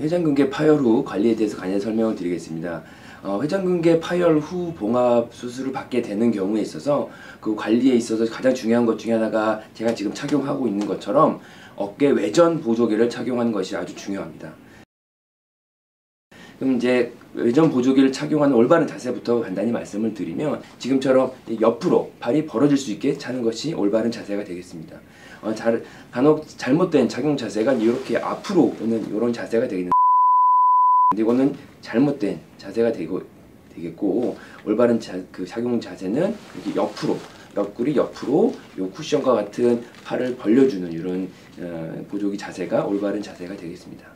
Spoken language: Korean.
회전근개 파열 후 관리에 대해서 간략히 설명을 드리겠습니다. 회전근개 파열 후 봉합 수술을 받게 되는 경우에 있어서 그 관리에 있어서 가장 중요한 것 중에 하나가 제가 지금 착용하고 있는 것처럼 어깨 외전 보조개를 착용하는 것이 아주 중요합니다. 그럼 이제 외전 보조개를 착용하는 올바른 자세부터 간단히 말씀을 드리면, 지금처럼 옆으로 발이 벌어질 수 있게 차는 것이 올바른 자세가 되겠습니다. 간혹 잘못된 착용 자세가 이렇게 앞으로 오는 이런 자세가 되겠는데, 이거는 잘못된 자세가 되겠고, 올바른 착용 자세는 이렇게 옆으로, 옆구리 옆으로 요 쿠션과 같은 팔을 벌려주는 이런 보조개 자세가 올바른 자세가 되겠습니다.